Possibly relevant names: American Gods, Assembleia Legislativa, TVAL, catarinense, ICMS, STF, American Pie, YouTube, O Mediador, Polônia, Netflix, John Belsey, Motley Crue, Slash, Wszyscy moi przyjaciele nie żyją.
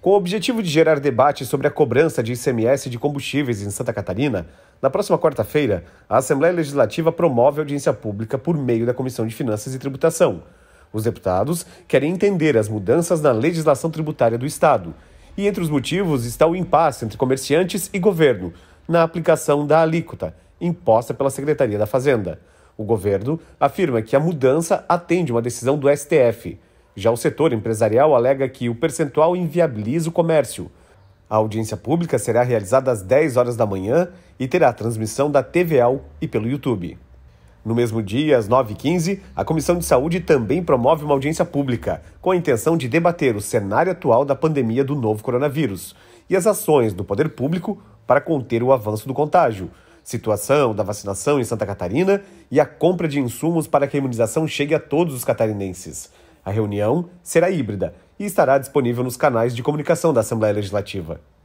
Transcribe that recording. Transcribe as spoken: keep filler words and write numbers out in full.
Com o objetivo de gerar debate sobre a cobrança de I C M S de combustíveis em Santa Catarina, na próxima quarta-feira, a Assembleia Legislativa promove audiência pública por meio da Comissão de Finanças e Tributação. Os deputados querem entender as mudanças na legislação tributária do Estado. E entre os motivos está o impasse entre comerciantes e governo na aplicação da alíquota, imposta pela Secretaria da Fazenda. O governo afirma que a mudança atende uma decisão do S T F. Já o setor empresarial alega que o percentual inviabiliza o comércio. A audiência pública será realizada às dez horas da manhã e terá transmissão da T V A L e pelo YouTube. No mesmo dia, às nove e quinze, a Comissão de Saúde também promove uma audiência pública, com a intenção de debater o cenário atual da pandemia do novo coronavírus e as ações do poder público para conter o avanço do contágio, situação da vacinação em Santa Catarina e a compra de insumos para que a imunização chegue a todos os catarinenses. A reunião será híbrida e estará disponível nos canais de comunicação da Assembleia Legislativa.